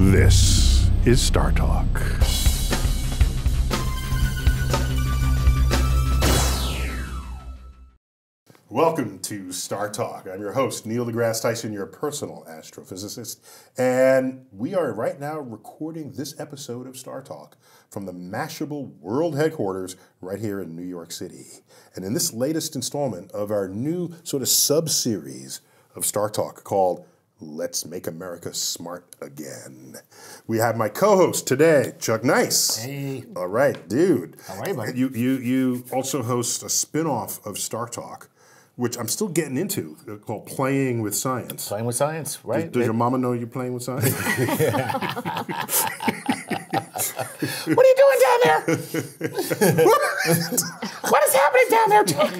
This is Star Talk. Welcome to Star Talk. I'm your host, Neil deGrasse Tyson, your personal astrophysicist, and we are right now recording this episode of Star Talk from the Mashable World Headquarters right here in New York City. And in this latest installment of our new sort of sub-series of Star Talk called Let's Make America Smart Again, we have my co-host today, Chuck Nice. Hey. All right, dude. How are you, buddy? You also host a spin-off of Star Talk, which I'm still getting into, called Playing With Science. Playing With Science, right. Does your mama know you're playing with science? What are you doing down there? What is happening down there, Chuck?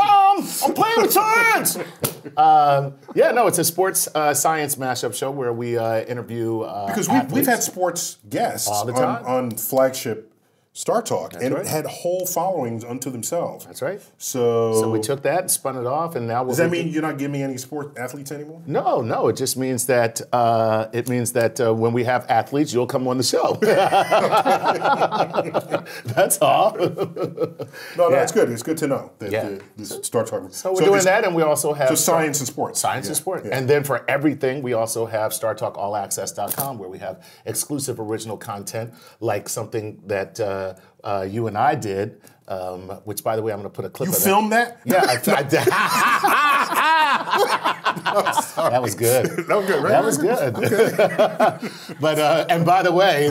I'm playing with science! Yeah, no, it's a sports science mashup show where we interview because we've had sports guests all the time. On flagship Star Talk, and it had whole followings unto themselves. That's right. So we took that and spun it off, and now. Does that mean you're not giving me any sport athletes anymore? No, no. It just means that when we have athletes, you'll come on the show. That's all. No, that's good. It's good to know that this Star Talk. So we're doing that, and we also have science and sports. Science and sports, and then for everything, we also have StarTalkAllAccess.com, where we have exclusive original content, like something that. You and I did, which, by the way, I'm going to put a clip of that. You filmed that? Yeah. No, that was good. That was good, right? That was good. Okay. But, and by the way,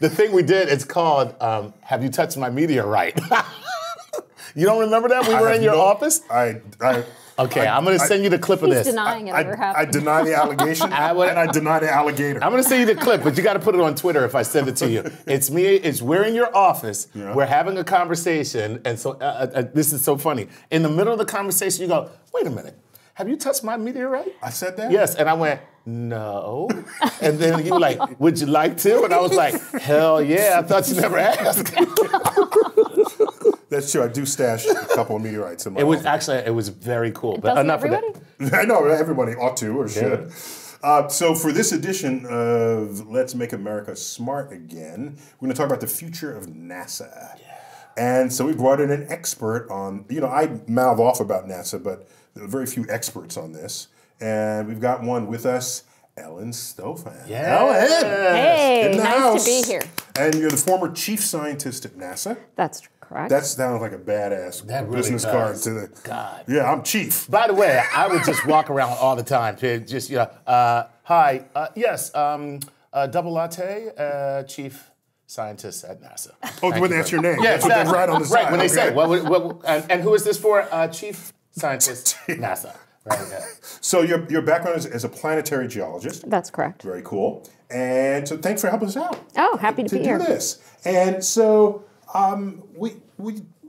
the thing we did, it's called Have You Touched My Meteorite? You don't remember that? We were in your office? Okay, I'm going to send you the clip of this. He's denying it ever happened. I deny the allegation, and I deny the alligator. I'm going to send you the clip, but you got to put it on Twitter if I send it to you. It's me. It's we're in your office. Yeah. We're having a conversation, and so this is so funny. In the middle of the conversation, you go, "Wait a minute, have you touched my meteorite?" I said that. Yes, and I went, "No," and then you were like, "Would you like to?" And I was like, "Hell yeah! I thought you never asked." That's true. I do stash a couple of meteorites in my office. It was very cool. But enough of that. I know everybody ought to or should. So for this edition of Let's Make America Smart Again, we're going to talk about the future of NASA. Yeah. And so we brought in an expert on. You know, I mouth off about NASA, but there are very few experts on this. And we've got one with us. Ellen Stofan. Yeah. Ellen! Hey, nice to be here. And you're the former chief scientist at NASA. That's correct. That sounds like a badass business card to the God. Yeah, I'm chief. By the way, I would just walk around all the time, just, you know, hi, yes, double latte, chief scientist at NASA. Oh, when that's your name. Yeah, that's what they write on the side. Right, when they say, and who is this for? Chief scientist, NASA. So your background is as a planetary geologist. That's correct. Very cool. And so thanks for helping us out. Oh, happy to be here. To do this. And so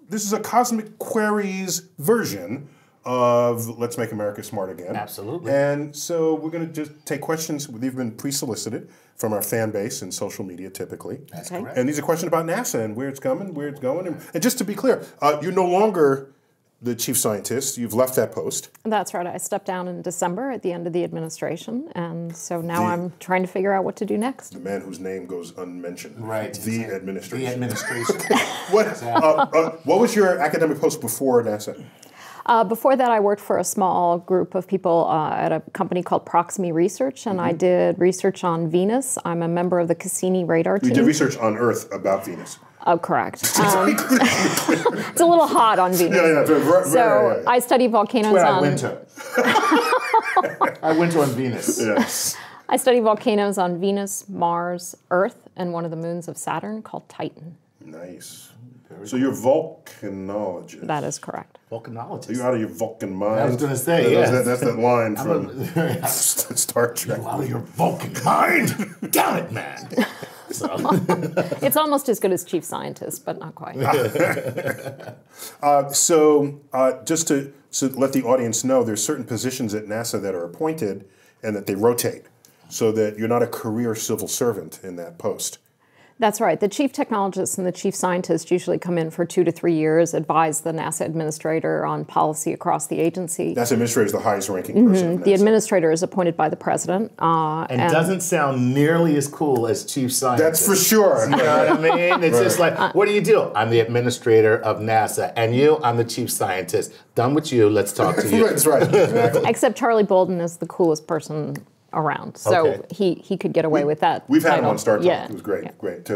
this is a Cosmic Queries version of Let's Make America Smart Again. Absolutely. And so we're going to just take questions. They've been pre-solicited from our fan base and social media typically. That's correct. And these are questions about NASA and where it's coming, where it's going. And just to be clear, you're no longer the chief scientist, you've left that post. That's right. I stepped down in December at the end of the administration, and so now I'm trying to figure out what to do next. The man whose name goes unmentioned. Right. The administration. The administration. What was your academic post before NASA? Before that, I worked for a small group of people at a company called Proxemy Research, and I did research on Venus. I'm a member of the Cassini Radar Team. You did research on Earth about Venus. Oh, correct. It's a little hot on Venus. Yeah, right. I study volcanoes on... I winter on Venus. Yes. I study volcanoes on Venus, Mars, Earth, and one of the moons of Saturn called Titan. Nice. So you're a volcanologist. That is correct. Volcanologist. You're out of your Vulcan mind. I was going to say, that's that line from Star Trek. You're out of your Vulcan mind? Damn it, man. So. It's almost as good as chief scientist, but not quite. Just to let the audience know, there's certain positions at NASA that are appointed and that they rotate so that you're not a career civil servant in that post. That's right. The chief technologists and the chief scientists usually come in for 2 to 3 years, advise the NASA administrator on policy across the agency. NASA administrator is the highest ranking person. The administrator is appointed by the president. And doesn't sound nearly as cool as chief scientist. That's for sure. You know what I mean? It's just like, what do you do? I'm the administrator of NASA. And you, I'm the chief scientist. Done with you, let's talk to you. That's right. Exactly. Except Charlie Bolden is the coolest person around, so he could get away with that. We've had him on Star Talk. It was great, great.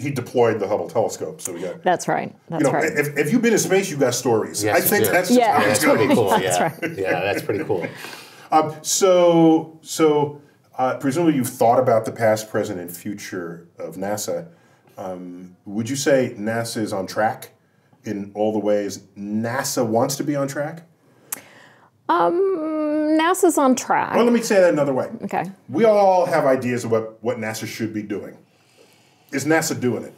He deployed the Hubble telescope, so we got. That's right. That's right. If you've been to space, you got stories. Yes, I think that's just that's pretty cool. That's pretty cool. Presumably you've thought about the past, present, and future of NASA. Would you say NASA is on track in all the ways NASA wants to be on track? NASA's on track. Well, let me say that another way. Okay. We all have ideas of what NASA should be doing. Is NASA doing it?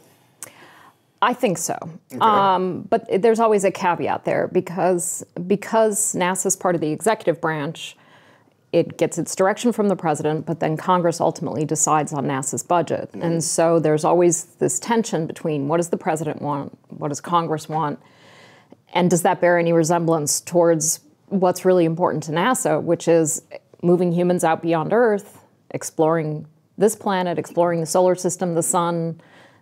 I think so. Okay. But there's always a caveat there because NASA's part of the executive branch, it gets its direction from the president, but then Congress ultimately decides on NASA's budget. Mm-hmm. And so there's always this tension between what does the president want, what does Congress want, and does that bear any resemblance towards what's really important to NASA, which is moving humans out beyond Earth, exploring this planet, exploring the solar system, the sun,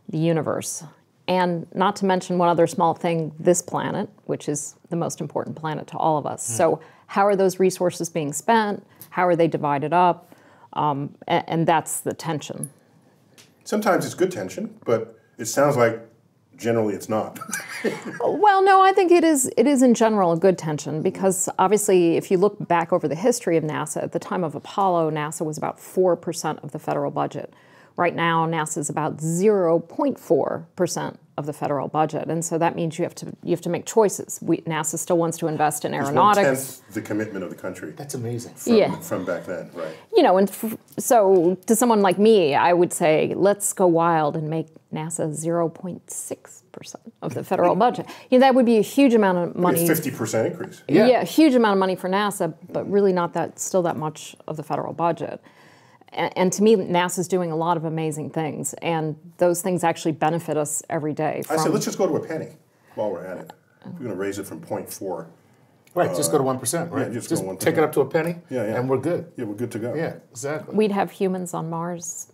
the universe. And not to mention one other small thing, this planet, which is the most important planet to all of us. Mm. So how are those resources being spent? How are they divided up? And that's the tension. Sometimes it's good tension, but it sounds like generally it's not. Well, no, I think it is in general a good tension because obviously if you look back over the history of NASA, at the time of Apollo, NASA was about 4% of the federal budget. Right now, NASA is about 0.4% of the federal budget. And so that means you have to make choices. NASA still wants to invest in aeronautics. It's 1/10 the commitment of the country. That's amazing. From back then, right. You know, and so to someone like me, I would say, let's go wild and make NASA 0.6% of the federal budget. You know, that would be a huge amount of money. It'd be a 50% increase. Yeah, a huge amount of money for NASA, but really not that much of the federal budget. And to me, NASA's doing a lot of amazing things, and those things actually benefit us every day. I say, let's just go to a penny while we're at it. We're going to raise it from 0.4. Right, just go to 1%, right? Yeah, just go to 1%. Take it up to a penny, and we're good. Yeah, we're good to go. Yeah, exactly. We'd have humans on Mars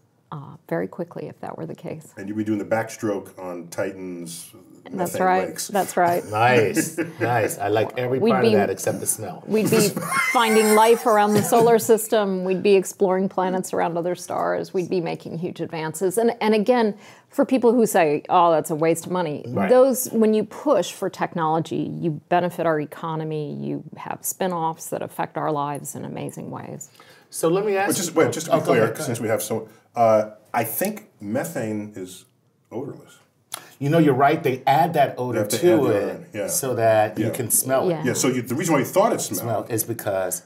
very quickly if that were the case. And you'd be doing the backstroke on Titan's methane lakes. That's right. Nice, nice. I like every part of that except the smell. We'd be finding life around the solar system. We'd be exploring planets around other stars. We'd be making huge advances. And again, for people who say, oh, that's a waste of money, those when you push for technology, you benefit our economy. You have spin-offs that affect our lives in amazing ways. So let me ask just to be clear, since we have so, I think methane is odorless. You know, you're right. They add that odor to it so that you can smell it. Yeah, so the reason why you thought it smelled is because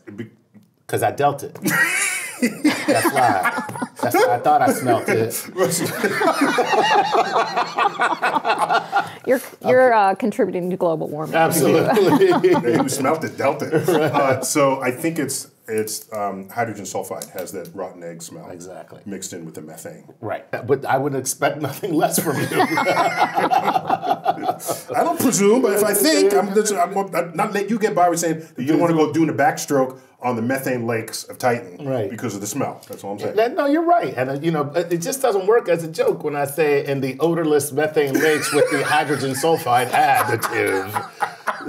I dealt it. That's why I thought I smelled it. You're contributing to global warming. Absolutely. You smelled it, dealt it. So I think it's hydrogen sulfide has that rotten egg smell mixed in with the methane. Right, but I would expect nothing less from you. I don't presume, but if I think, I'm not letting you get by with saying that you don't want to go doing a backstroke on the methane lakes of Titan because of the smell. That's all I'm saying. No, you're right. And you know, it just doesn't work as a joke when I say in the odorless methane lakes with the hydrogen sulfide additive.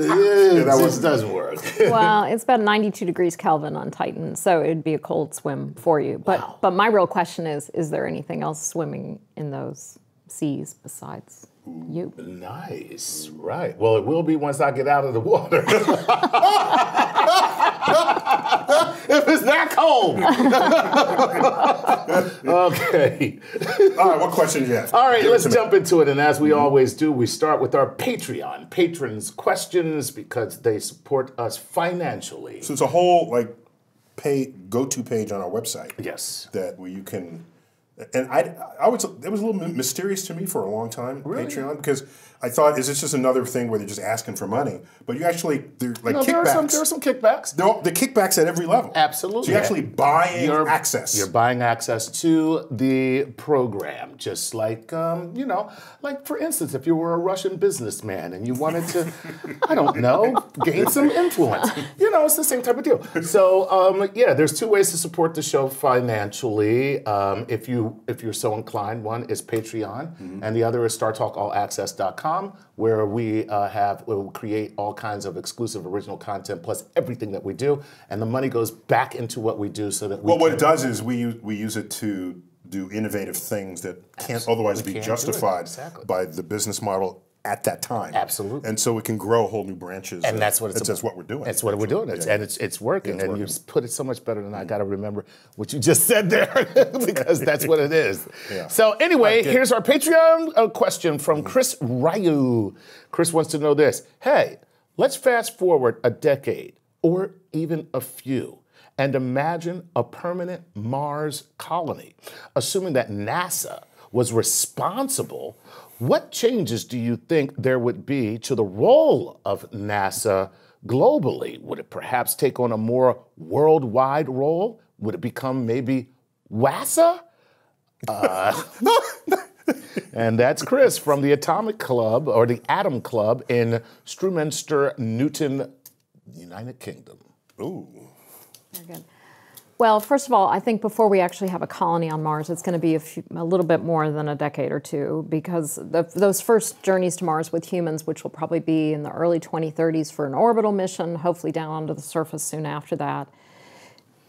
It just doesn't work. Well, it's about 92 degrees Kelvin on Titan, so it'd be a cold swim for you. But but my real question is there anything else swimming in those seas besides you? Nice, right. Well, it will be once I get out of the water. If it's that cold. Okay. All right, what question do you have? All right, let's jump into it. And as we always do, we start with our Patreon patrons' questions because they support us financially. So it's a whole go-to page on our website. Yes. That where you can And I was, it was a little mysterious to me for a long time, really? Patreon, because I thought, is this just another thing where they're just asking for money? But you actually, they're like kickbacks. There are some kickbacks. No, the kickbacks at every level. Absolutely. So you're actually buying access. You're buying access to the program, just like, you know, like for instance, if you were a Russian businessman and you wanted to, I don't know, gain some influence. You know, it's the same type of deal. So, yeah, there's two ways to support the show financially. If you're so inclined, one is Patreon, and the other is StarTalkAllAccess.com, where we create all kinds of exclusive original content, plus everything that we do, and the money goes back into what we do, so that we. Well, what it does is we use it to do innovative things that can't otherwise be justified by the business model at that time. Absolutely. And so we can grow whole new branches. And that's what it's about. That's what we're doing. That's what we're doing. It's, and it's working. It's working. You put it so much better than I got to remember what you just said there, because that's what it is. Yeah. So anyway, here's our Patreon question from Chris Ryu. Chris wants to know this. Hey, let's fast forward a decade or even a few and imagine a permanent Mars colony. Assuming that NASA was responsible, what changes do you think there would be to the role of NASA globally? Would it perhaps take on a more worldwide role? Would it become maybe WASA? And that's Chris from the Atomic Club, or the Atom Club in Struminster, Newton, United Kingdom. Ooh. Very good. Well, first of all, I think before we actually have a colony on Mars, it's going to be a little bit more than a decade or two, because those first journeys to Mars with humans, which will probably be in the early 2030s for an orbital mission, hopefully down onto the surface soon after that.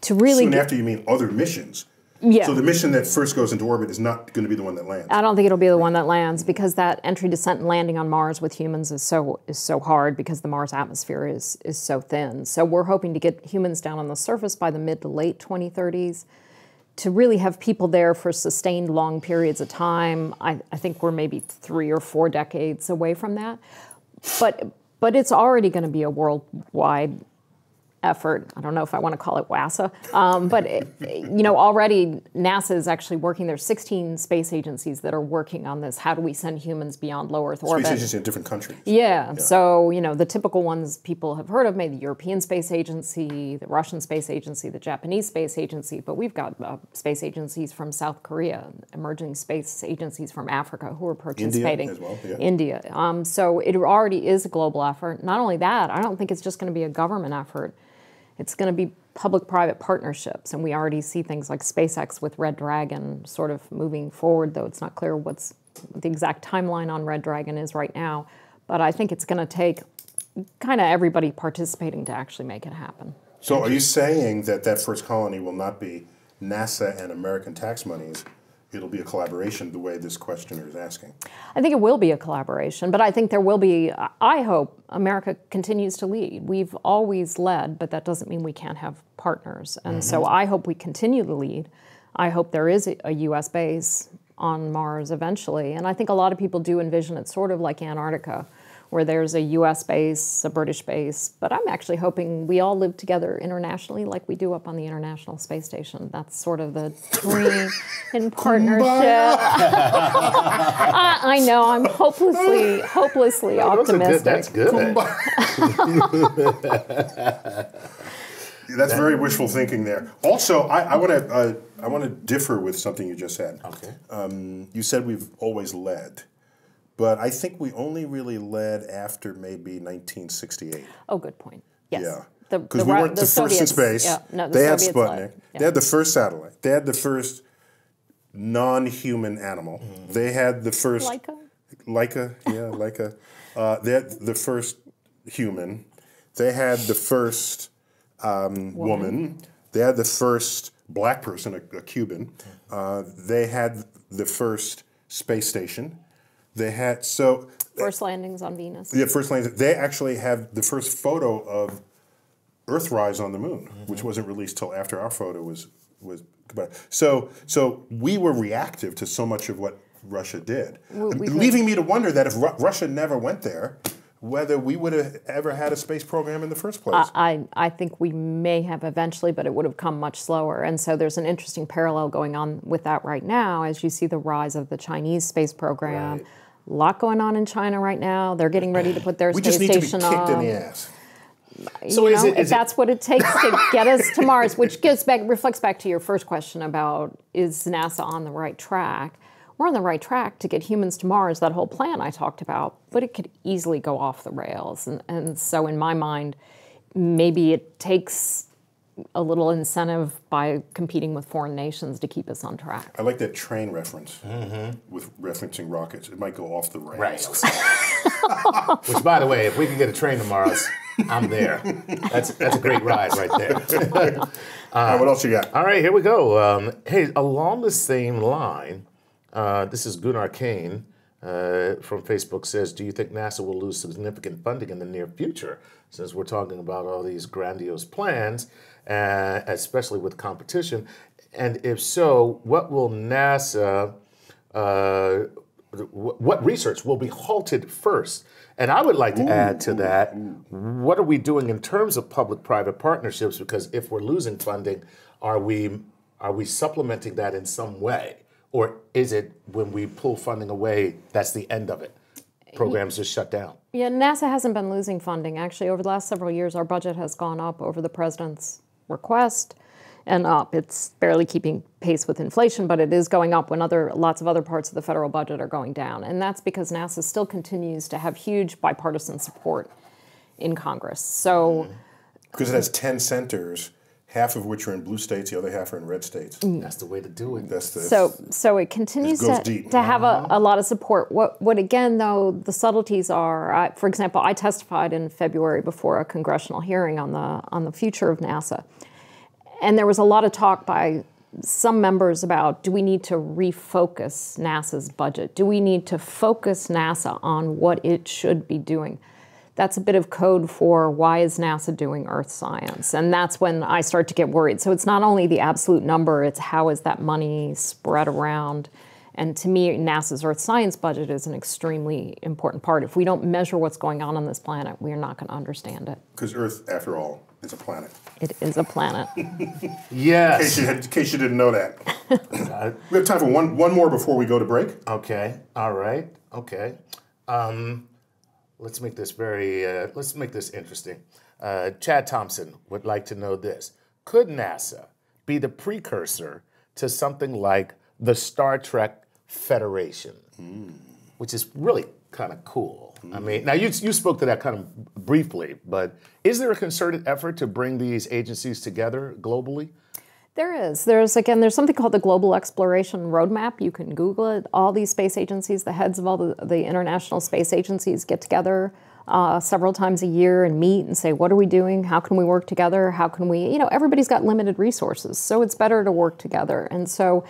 To really soon after, you mean other missions? Yeah. So the mission that first goes into orbit is not going to be the one that lands. I don't think it'll be the one that lands, because that entry, descent, and landing on Mars with humans is so hard, because the Mars atmosphere is so thin. So we're hoping to get humans down on the surface by the mid to late 2030s. To really have people there for sustained long periods of time, I think we're maybe 3 or 4 decades away from that. But it's already going to be a worldwide effort. I don't know if I want to call it WASA, but you know, already NASA is actually working. There's 16 space agencies that are working on this. How do we send humans beyond low Earth orbit? Space agencies in different countries. Yeah. So you know, the typical ones people have heard of, maybe the European Space Agency, the Russian Space Agency, the Japanese Space Agency, but we've got space agencies from South Korea, emerging space agencies from Africa who are participating. India as well. Yeah. India. So it already is a global effort. Not only that, I don't think it's just going to be a government effort. It's going to be public-private partnerships, and we already see things like SpaceX with Red Dragon sort of moving forward, though it's not clear what's the exact timeline on Red Dragon is right now. But I think it's going to take kind of everybody participating to actually make it happen. So are you saying that that first colony will not be NASA and American tax monies? It'll be a collaboration, the way this questioner is asking. I think it will be a collaboration, but I think there will be, I hope, America continues to lead. We've always led, but that doesn't mean we can't have partners. And so I hope we continue to lead. I hope there is a U.S. base on Mars eventually. And I think a lot of people do envision it sort of like Antarctica, where there's a U.S. base, a British base, but I'm actually hoping we all live together internationally like we do up on the International Space Station. That's sort of the dream in partnership. I know, I'm hopelessly optimistic. That's good. That's very wishful thinking there. Also, I want to differ with something you just said. Okay. You said we've always led. But I think we only really led after maybe 1968. Oh, good point. Yes. Yeah. Because we weren't the first in space. Yeah. No, the Soviets had Sputnik. Yeah. They had the first satellite. They had the first non-human animal. They had the first... Laika? Laika, yeah, Laika. They had the first human. They had the first woman. They had the first black person, a Cuban. They had the first space station. They had first landings on Venus. Yeah, first landings. They actually have the first photo of Earthrise on the moon, which wasn't released till after our photo was. So we were reactive to so much of what Russia did, leaving me to wonder that if Russia never went there, whether we would have ever had a space program in the first place. I think we may have eventually, but it would have come much slower. And so there's an interesting parallel going on with that right now as you see the rise of the Chinese space program. Right. A lot going on in China right now. They're getting ready to put their space station on. We just need to be kicked in the ass. So you know, if that's what it takes to get us to Mars, which goes back, reflects back to your first question about is NASA on the right track? We're on the right track to get humans to Mars, that whole plan I talked about, but it could easily go off the rails. And so in my mind, maybe it takes a little incentive by competing with foreign nations to keep us on track. I like that train reference with referencing rockets. It might go off the rails. Right. Which, by the way, if we can get a train to Mars, I'm there. That's a great ride right there. What else you got? All right, here we go. Hey, along the same line, this is Gunnar Kane from Facebook says, do you think NASA will lose significant funding in the near future? Since we're talking about all these grandiose plans, especially with competition. And if so, what will NASA, what research will be halted first? And I would like to add to that, what are we doing in terms of public-private partnerships? Because if we're losing funding, are we supplementing that in some way? Or is it when we pull funding away, that's the end of it? Programs just shut down. Yeah, NASA hasn't been losing funding. Actually, over the last several years, our budget has gone up over the president's request and up. It's barely keeping pace with inflation, but it is going up when lots of other parts of the federal budget are going down. And that's because NASA still continues to have huge bipartisan support in Congress. So, because it has 10 centers, half of which are in blue states, the other half are in red states. That's the way to do it. That's the, so it continues to have a lot of support. What again, though, the subtleties are, for example, I testified in February before a congressional hearing on the future of NASA. And there was a lot of talk by some members about, do we need to refocus NASA's budget? Do we need to focus NASA on what it should be doing? That's a bit of code for why is NASA doing Earth science? And that's when I start to get worried. So it's not only the absolute number, it's how is that money spread around? And to me, NASA's Earth science budget is an extremely important part. If we don't measure what's going on this planet, we're not going to understand it. Because Earth, after all, is a planet. It is a planet. Yes. In case you didn't know that. We have time for one more before we go to break. Okay. All right. Okay. Let's make this let's make this interesting. Chad Thompson would like to know this. Could NASA be the precursor to something like the Star Trek Federation, which is really kind of cool? I mean, now you spoke to that kind of briefly, but is there a concerted effort to bring these agencies together globally? There is. There's something called the Global Exploration Roadmap. You can Google it. All these space agencies, the heads of all the international space agencies get together several times a year and meet and say, what are we doing? How can we work together? How can we, you know, everybody's got limited resources, so it's better to work together. And so,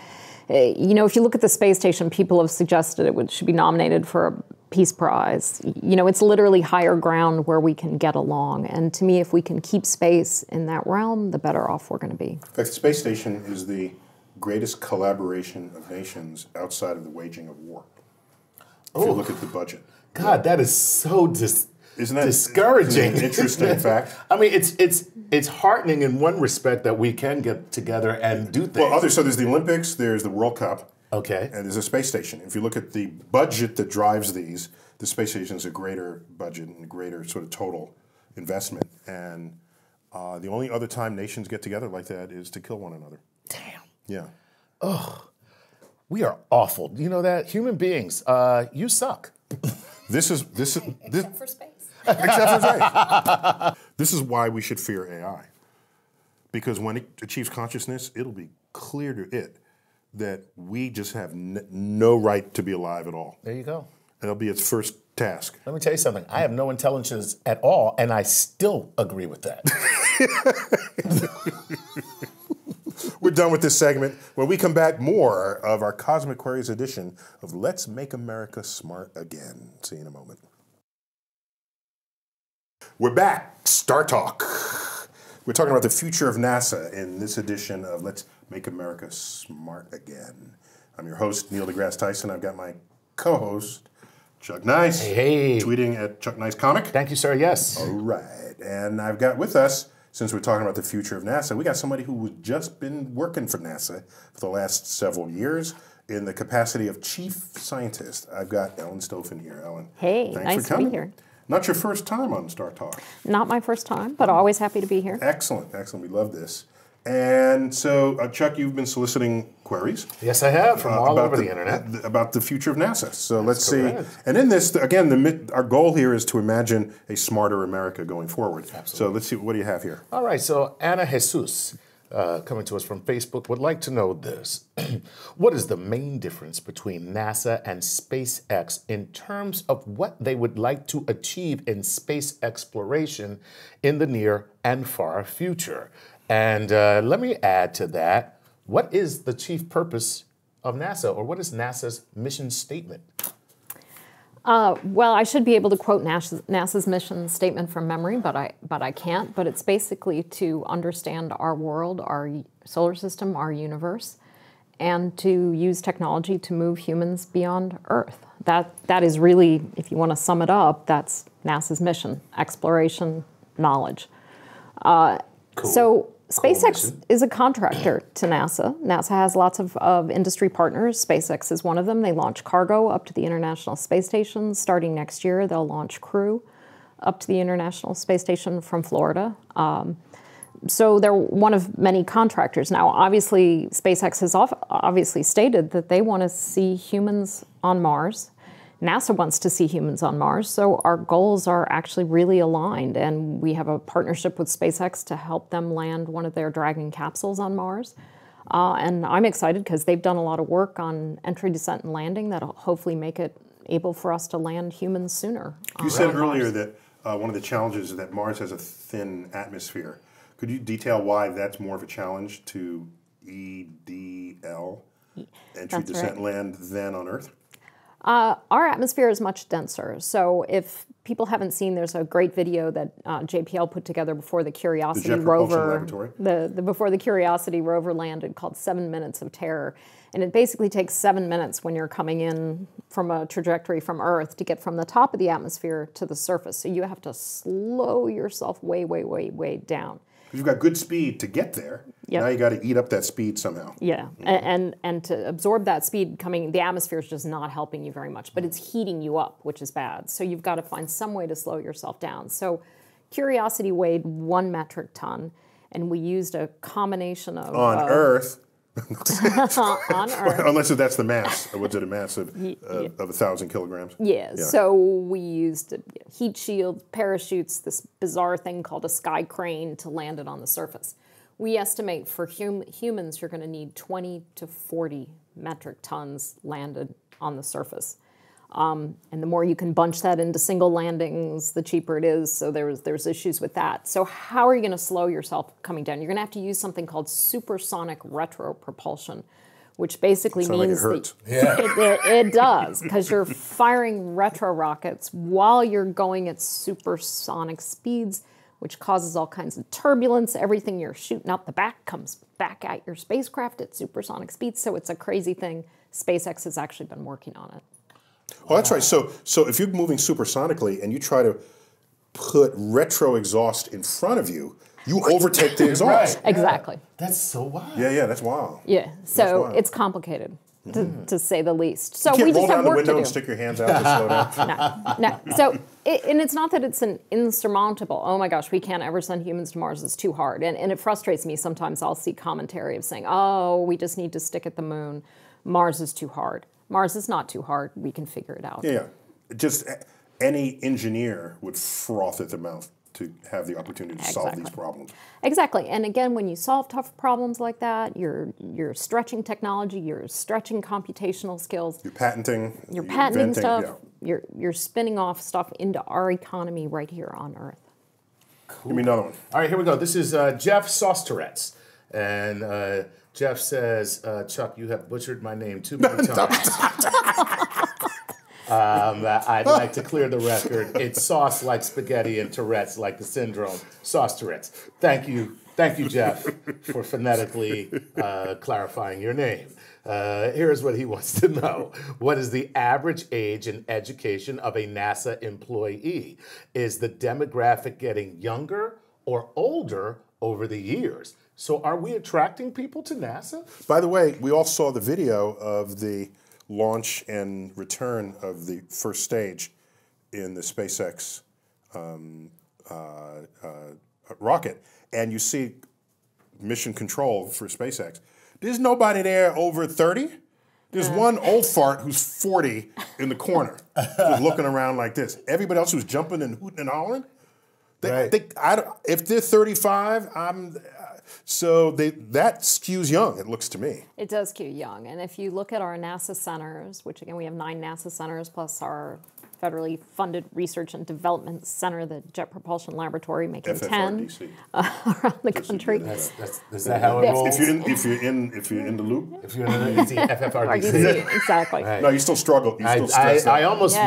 you know, if you look at the space station, people have suggested it should be nominated for a Peace Prize. You know, it's literally higher ground where we can get along. And to me, if we can keep space in that realm, the better off we're going to be. In fact, the space station is the greatest collaboration of nations outside of the waging of war. If you look at the budget. God, that is so discouraging. Isn't that interesting fact? I mean, it's heartening in one respect that we can get together and do things. Well, so there's the Olympics, there's the World Cup. Okay. And there's a space station. If you look at the budget that drives these, the space station is a greater budget and a greater sort of total investment. And the only other time nations get together like that is to kill one another. Damn. Yeah. Ugh. We are awful. You know that? Human beings, you suck. Except for space. Except for space. This is why we should fear AI. Because when it achieves consciousness, it'll be clear to it that we just have no right to be alive at all. There you go. That'll be its first task. Let me tell you something. I have no intelligence at all, and I still agree with that. We're done with this segment. When we come back, more of our Cosmic Queries edition of Let's Make America Smart Again. See you in a moment. We're back. Star Talk. We're talking about the future of NASA in this edition of Let's Make America Smart Again. I'm your host, Neil deGrasse Tyson. I've got my co-host, Chuck Nice. Hey, hey. Tweeting at Chuck Nice Comic. Thank you, sir. Yes. All right. And I've got with us, since we're talking about the future of NASA, we got somebody who's just been working for NASA for the last several years in the capacity of chief scientist. I've got Ellen Stofan here. Ellen. Hey, nice to be here. Not your first time on Star Talk. Not my first time, but always happy to be here. Excellent, excellent. We love this. And so, Chuck, you've been soliciting queries. Yes, I have, from all over the internet. About the future of NASA. So let's see. And in this, again, our goal here is to imagine a smarter America going forward. Absolutely. So let's see, what do you have here? All right, so Ana Jesus, coming to us from Facebook, would like to know this. What is the main difference between NASA and SpaceX in terms of what they would like to achieve in space exploration in the near and far future? And let me add to that, what is the chief purpose of NASA, or what is NASA's mission statement? Well, I should be able to quote NASA's mission statement from memory, but I can't. But it's basically to understand our world, our solar system, our universe, and to use technology to move humans beyond Earth. That is really, if you want to sum it up, that's NASA's mission: exploration, knowledge. Cool. So SpaceX is a contractor to NASA. NASA has lots of industry partners. SpaceX is one of them. They launch cargo up to the International Space Station. Starting next year, they'll launch crew up to the International Space Station from Florida. So they're one of many contractors. Now, obviously, SpaceX has obviously stated that they want to see humans on Mars. NASA wants to see humans on Mars, so our goals are actually really aligned, and we have a partnership with SpaceX to help them land one of their Dragon capsules on Mars. And I'm excited because they've done a lot of work on entry, descent, and landing that'll hopefully make it able for us to land humans sooner. You said earlier that one of the challenges is that Mars has a thin atmosphere. Could you detail why that's more of a challenge to EDL, entry, descent, land, than on Earth? Our atmosphere is much denser, so if people haven't seen, there's a great video that JPL put together before the Curiosity before the Curiosity rover landed, called 7 Minutes of Terror, and it basically takes 7 minutes when you're coming in from a trajectory from Earth to get from the top of the atmosphere to the surface, so you have to slow yourself way, way, way, way down. You've got good speed to get there. Yep. Now you got to eat up that speed somehow. Yeah, and to absorb that speed coming, the atmosphere is just not helping you very much, but it's heating you up, which is bad. So you've got to find some way to slow yourself down. So Curiosity weighed 1 metric ton, and we used a combination of on Earth. On Earth. Unless that's the mass. Was it a mass of 1,000 kilograms? Yeah, yeah. So we used heat shields, parachutes, this bizarre thing called a sky crane to land it on the surface. We estimate for humans, you're going to need 20 to 40 metric tons landed on the surface. And the more you can bunch that into single landings, the cheaper it is. So there's issues with that. So how are you going to slow yourself coming down? You're going to have to use something called supersonic retro propulsion, which basically means like it does, because you're firing retro rockets while you're going at supersonic speeds, which causes all kinds of turbulence. Everything you're shooting out the back comes back at your spacecraft at supersonic speeds. So it's a crazy thing. SpaceX has actually been working on it. Oh, that's right. So if you're moving supersonically and you try to put retro exhaust in front of you, you overtake the exhaust. Right. Exactly. Yeah. That's so wild. Yeah, yeah, that's wild. Yeah, so it's complicated, to say the least. So we just have work to do. You can't roll down the window and stick your hands out to slow down. No. So, and it's not that it's an insurmountable, oh my gosh, we can't ever send humans to Mars, it's too hard. And it frustrates me sometimes. I'll see commentary of saying, oh, we just need to stick at the moon. Mars is too hard. Mars is not too hard. We can figure it out. Yeah. Just any engineer would froth at the mouth to have the opportunity to solve these problems. Exactly. And again, when you solve tough problems like that, you're stretching technology, you're stretching computational skills. You're patenting. You're patenting stuff. Yeah. You're spinning off stuff into our economy right here on Earth. Cool. Give me another one. All right, here we go. This is Jeff Sauce Tourette's. And Jeff says, Chuck, you have butchered my name too many times. I'd like to clear the record. It's sauce like spaghetti and Tourette's like the syndrome. Sauce Tourette's. Thank you. Thank you, Jeff, for phonetically clarifying your name. Here's what he wants to know. What is the average age and education of a NASA employee? Is the demographic getting younger or older over the years? So are we attracting people to NASA? By the way, we all saw the video of the launch and return of the first stage in the SpaceX rocket, and you see mission control for SpaceX. There's nobody there over 30. There's one old fart who's 40 in the corner, just looking around like this. Everybody else who's jumping and hooting and hollering. If they're 35, that skews young, it looks to me. It does skew young. And if you look at our NASA centers, which again, we have 9 NASA centers plus our federally funded research and development center, the Jet Propulsion Laboratory, making 10 around the country. Is that how it rolls? If you're in the loop, if you're in the FFRDC, exactly. Right. No, you still struggle. You still stress out. It almost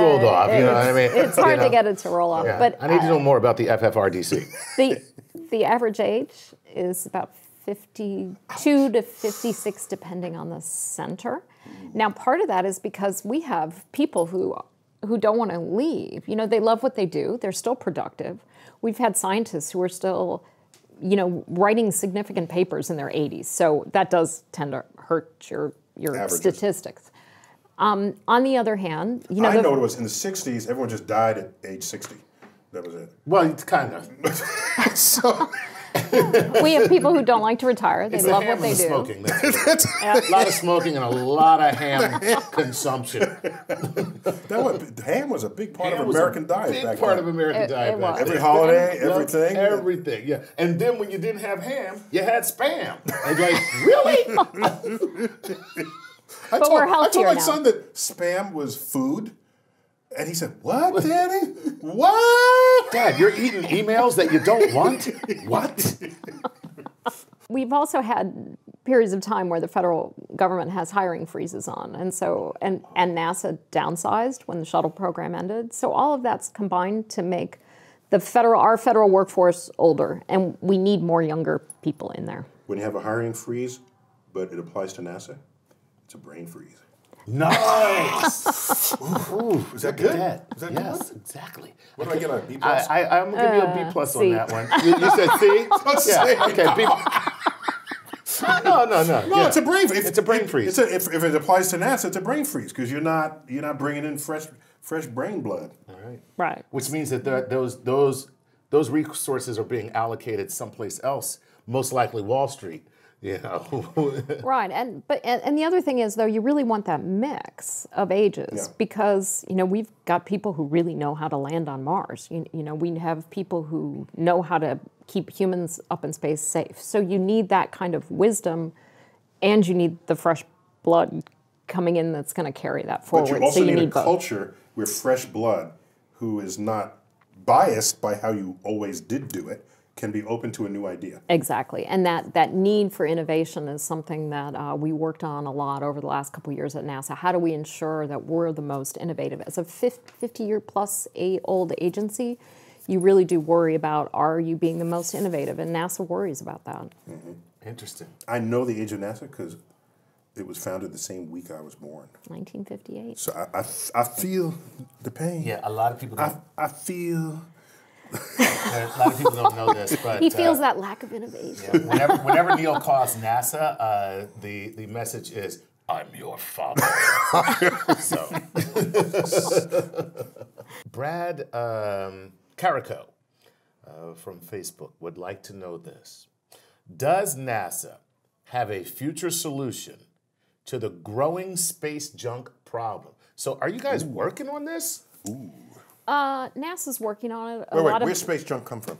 rolled off. You know what I mean? It's hard to get it to roll off. Yeah. But I need to know more about the FFRDC. The average age is about 52 to 56, depending on the center. Now, part of that is because we have people who don't want to leave. You know, they love what they do. They're still productive. We've had scientists who are still, you know, writing significant papers in their 80s. So that does tend to hurt your statistics. On the other hand, you know, I know it was in the 60s, everyone just died at age 60. That was it. Well, it's kind of. So... We have people who don't like to retire. They love what they do. Smoking. That's a lot of smoking and a lot of ham consumption. Ham was a big part of American diet back then. Big part of American diet back then. Every holiday, everything. Everything, yeah. And then when you didn't have ham, you had Spam. I was like, really? But we're healthier now. I told my son that Spam was food. And he said, "What, Daddy? What? Dad, you're eating emails that you don't want? What?" We've also had periods of time where the federal government has hiring freezes on, and NASA downsized when the shuttle program ended. So all of that's combined to make our federal workforce older, and we need more younger people in there. When you have a hiring freeze, but it applies to NASA, it's a brain freeze. Nice. Ooh, is that good? Is that yes, good? Exactly. What do I get on B+? I'm gonna give you a B+ on that one. You said C? Yeah. Okay. No. Yeah. It's a brain freeze. It's a brain freeze. If it applies to NASA, it's a brain freeze because you're not bringing in fresh brain blood. All right. Right. Which means that those resources are being allocated someplace else, most likely Wall Street. Yeah. Right. And the other thing is, though, you really want that mix of ages because, you know, we've got people who really know how to land on Mars. You know, we have people who know how to keep humans up in space safe. So you need that kind of wisdom, and you need the fresh blood coming in that's going to carry that forward. But you also need a culture where fresh blood, who is not biased by how you always did do it, can be open to a new idea. Exactly, and that need for innovation is something that we worked on a lot over the last couple of years at NASA. How do we ensure that we're the most innovative? As a 50-year-plus-old agency, you really do worry about, are you being the most innovative? And NASA worries about that. Mm-hmm. Interesting. I know the age of NASA because it was founded the same week I was born. 1958. So I feel the pain. Yeah, a lot of people don't. I feel... A lot of people don't know this, but he feels that lack of innovation. Yeah, whenever Neil calls NASA, the message is, "I'm your father." Brad Carico from Facebook would like to know this: does NASA have a future solution to the growing space junk problem? So, are you guys working on this? Ooh. NASA's working on it. Where's space junk come from?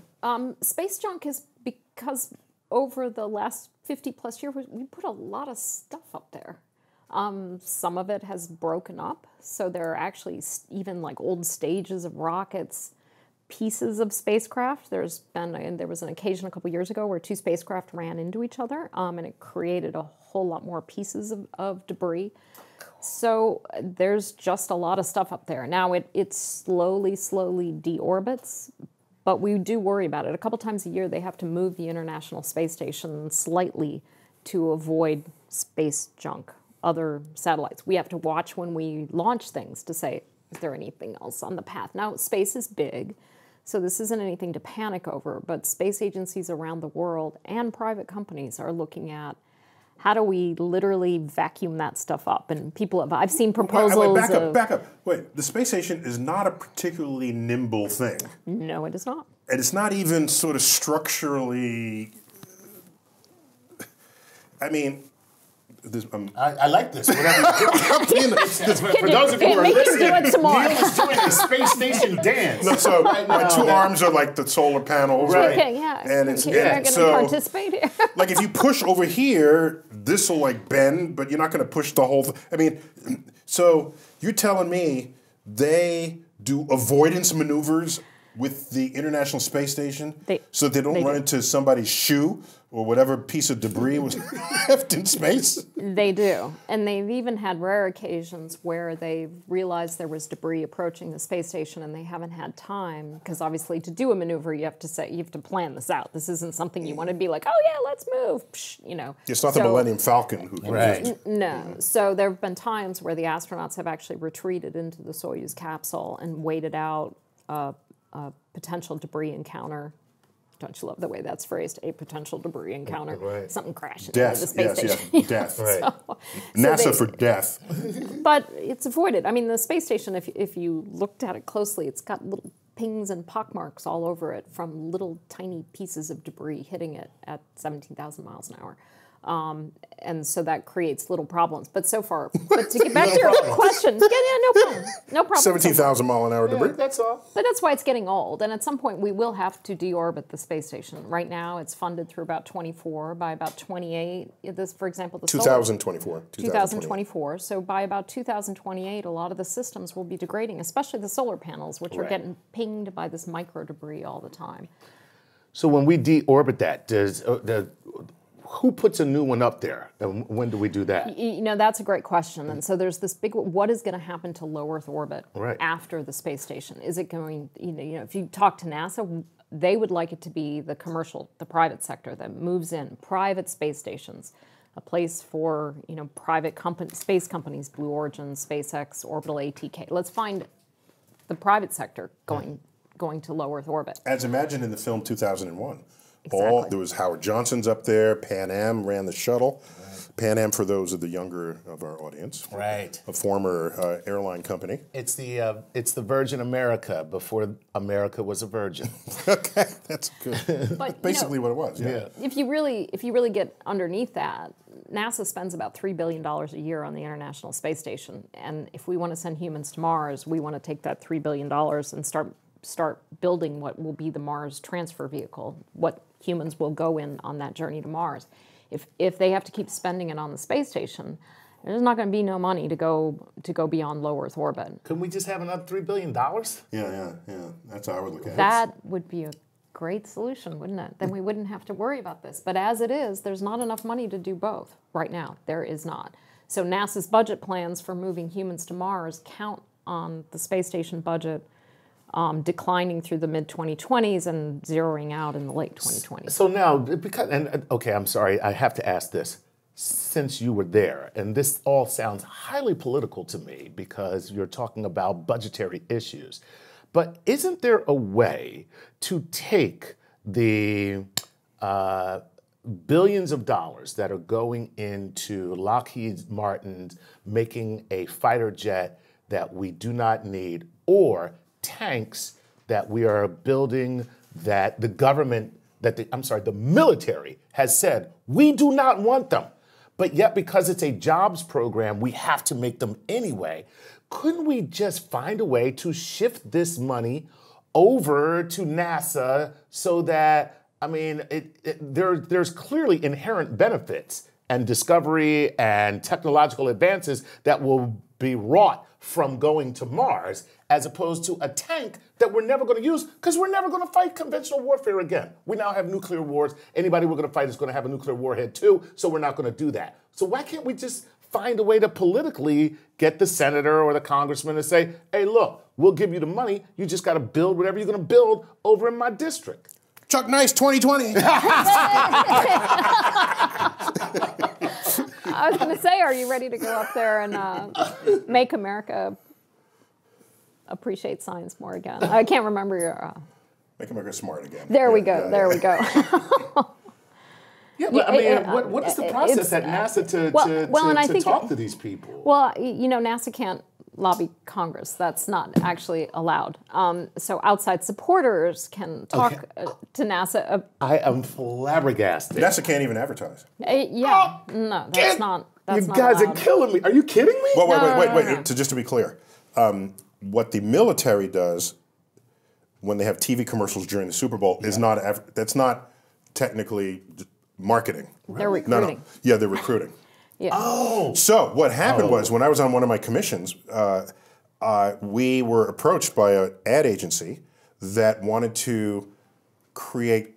Space junk is because over the last 50-plus years, we put a lot of stuff up there. Some of it has broken up, so there are actually even like old stages of rockets, pieces of spacecraft. There was an occasion a couple years ago where 2 spacecraft ran into each other, and it created a whole lot more pieces of debris. So there's just a lot of stuff up there. Now it slowly deorbits, But we do worry about it. A couple times a year, they have to move the International Space Station slightly to avoid space junk, other satellites. We have to watch when we launch things to say, is there anything else on the path? Now, space is big, so this isn't anything to panic over, but space agencies around the world and private companies are looking at how do we literally vacuum that stuff up? And people have, I've seen proposals Back up. Wait, the space station is not a particularly nimble thing. No, it is not. And it's not even sort of structurally, I mean, this, I like this. For those of you who are listening, Neil is doing a space station dance. No, so my two arms are like the solar panels, right? Okay, yeah. And it's participate here. Like if you push over here, this will like bend, but you're not going to push the whole. I mean, so you're telling me they do avoidance maneuvers with the International Space Station, so that they don't run into somebody's shoe or whatever piece of debris was left in space? They do. And they've even had rare occasions where they've realized there was debris approaching the space station and they haven't had time, because obviously to do a maneuver, you have to say, you have to plan this out. This isn't something you want to be like, oh yeah, let's move, you know. It's not the Millennium Falcon who can just... No. So there have been times where the astronauts have actually retreated into the Soyuz capsule and waited out a potential debris encounter. Don't you love the way that's phrased? A potential debris encounter. Right. Something crashing into the space station. Yes, death. Right. NASA for death. But it's avoided. I mean, the space station, if you looked at it closely, it's got little pings and pockmarks all over it from little tiny pieces of debris hitting it at 17,000 miles an hour. And so that creates little problems. But so far, but to get back to your whole question, no problem. 17,000 mile an hour debris. Yeah, that's all. But that's why it's getting old. And at some point, we will have to deorbit the space station. Right now, it's funded through about 24. By about 28, this, for example, the 2024. So by about 2028, a lot of the systems will be degrading, especially the solar panels, which are getting pinged by this micro debris all the time. So when we deorbit that, does who puts a new one up there? And when do we do that? You know, that's a great question. And so there's this big, what is going to happen to low Earth orbit after the space station? Is it going, you know, if you talk to NASA, they would like it to be the commercial, the private sector that moves in, private space stations, a place for, you know, private space companies, Blue Origin, SpaceX, Orbital ATK. Let's find the private sector going to low Earth orbit. As imagined in the film 2001. Exactly. There was Howard Johnson's up there. Pan Am ran the shuttle. Right. Pan Am, for those of the younger of our audience, a former airline company. It's the Virgin America before America was a virgin. Okay, that's good. But basically, you know, what it was. Yeah. If you really get underneath that, NASA spends about $3 billion a year on the International Space Station, and if we want to send humans to Mars, we want to take that $3 billion and start building what will be the Mars transfer vehicle. What humans will go in on that journey to Mars. If they have to keep spending it on the space station, there's not going to be no money to go beyond low Earth orbit. Couldn't we just have another $3 billion? Yeah. That's how I would look at it. That would be a great solution, wouldn't it? Then we wouldn't have to worry about this. But as it is, there's not enough money to do both right now. There is not. So NASA's budget plans for moving humans to Mars count on the space station budget declining through the mid-2020s and zeroing out in the late 2020s. So now, okay, I'm sorry, I have to ask this. Since you were there, and this all sounds highly political to me because you're talking about budgetary issues, but isn't there a way to take the billions of dollars that are going into Lockheed Martin making a fighter jet that we do not need, or tanks that we are building that the government, the military has said, we do not want them. But yet, because it's a jobs program, we have to make them anyway. Couldn't we just find a way to shift this money over to NASA so that, I mean, there's clearly inherent benefits and discovery and technological advances that will be wrought from going to Mars, as opposed to a tank that we're never going to use because we're never going to fight conventional warfare again. We now have nuclear wars. Anybody we're going to fight is going to have a nuclear warhead too, so we're not going to do that. So why can't we just find a way to politically get the senator or the congressman to say, hey, look, we'll give you the money. You just got to build whatever you're going to build over in my district. Chuck Nice 2020. I was going to say, are you ready to go up there and make America appreciate science more again? I can't remember your... Make America smart again. There we go. Yeah, but I mean, what's the process at NASA to talk to these people? Well, you know, NASA can't lobby Congress. That's not actually allowed. So outside supporters can talk to NASA. I am flabbergasted. NASA can't even advertised. Yeah, no, that's not. That's you guys are killing me. Are you kidding me? Well, wait. Just to be clear, what the military does when they have TV commercials during the Super Bowl is not. That's not technically marketing. They're recruiting. No. Yeah, they're recruiting. Yeah. Oh. So what happened was when I was on one of my commissions, we were approached by an ad agency that wanted to create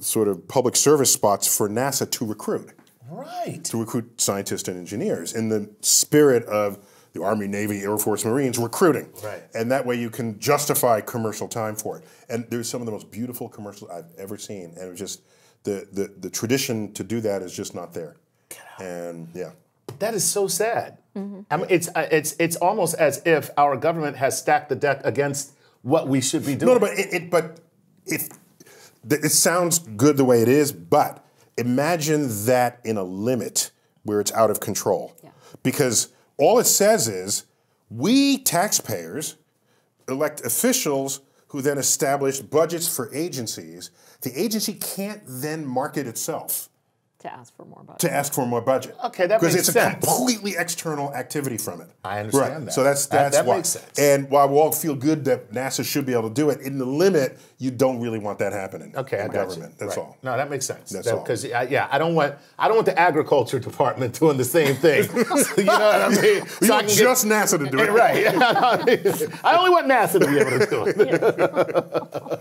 sort of public service spots for NASA to recruit. Right. To recruit scientists and engineers in the spirit of the Army, Navy, Air Force, Marines recruiting. Right. And that way you can justify commercial time for it. And there's some of the most beautiful commercials I've ever seen. And it was just the tradition to do that is just not there. And yeah, that is so sad. Mm-hmm. I mean, it's almost as if our government has stacked the deck against what we should be doing. No, but it sounds good the way it is. But imagine that in a limit where it's out of control, because all it says is we taxpayers elect officials who then establish budgets for agencies. The agency can't then market itself. To ask for more budget. To ask for more budget. Okay, that makes sense. Because it's a completely external activity from it. I understand that. So that's why. That makes sense. And while we all feel good that NASA should be able to do it, in the limit, you don't really want that happening. Okay, I got government. That's all. No, that makes sense. That's all. Because yeah, I don't want the agriculture department doing the same thing. You know what I mean? So you want just NASA to do it, right? I only want NASA to be able to do it.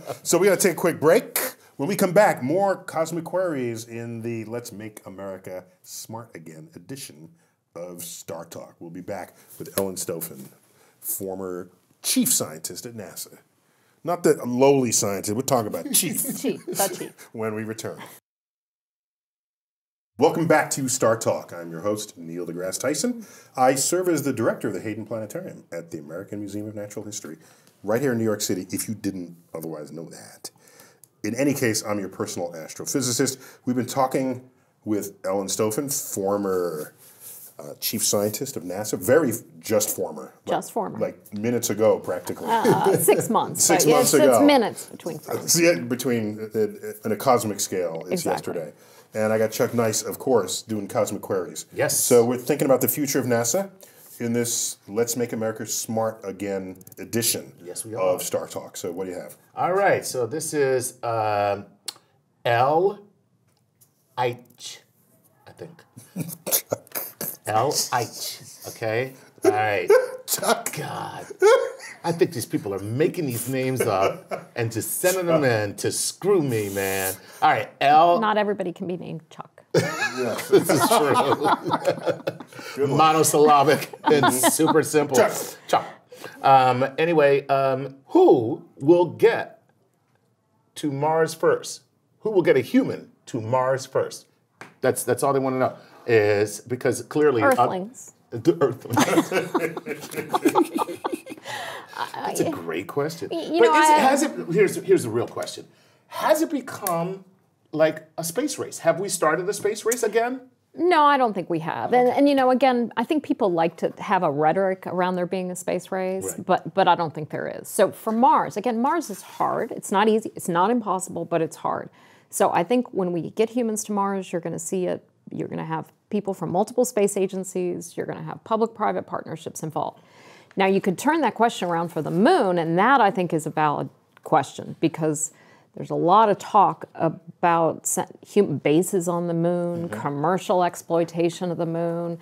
Yeah. So we got to take a quick break. When we come back, more cosmic queries in the Let's Make America Smart Again edition of Star Talk. We'll be back with Ellen Stofan, former chief scientist at NASA. Not the lowly scientist, we're talking about chief. Chief. When we return. Welcome back to Star Talk. I'm your host, Neil deGrasse Tyson. I serve as the director of the Hayden Planetarium at the American Museum of Natural History, right here in New York City, if you didn't otherwise know that. In any case, I'm your personal astrophysicist. We've been talking with Ellen Stofan, former chief scientist of NASA. Just former. Like minutes ago, practically. 6 months. Six months ago. It's minutes between. On a cosmic scale, it's yesterday. And I got Chuck Nice, of course, doing cosmic queries. Yes. So we're thinking about the future of NASA in this Let's Make America Smart Again edition of Star Talk. So what do you have? All right, so this is L. Itch, I think. L. Itch, okay? All right. Chuck. God. I think these people are making these names up and just sending them in to screw me, man. All right, L. Not everybody can be named Chuck. Yes, this is true. Monosyllabic and super simple. Chop. Anyway, who will get to Mars first? Who will get a human to Mars first? That's all they want to know. Is because clearly Earthlings. The Earthlings. That's a great question. You know, here's the real question. Has it become like a space race? Have we started a space race again? No, I don't think we have. And you know, again, I think people like to have a rhetoric around there being a space race, but I don't think there is. So for Mars, again, Mars is hard. It's not easy. It's not impossible, but it's hard. So I think when we get humans to Mars, you're going to see it. You're going to have people from multiple space agencies. You're going to have public-private partnerships involved. Now, you could turn that question around for the moon, and that I think is a valid question because there's a lot of talk about human bases on the moon, commercial exploitation of the moon,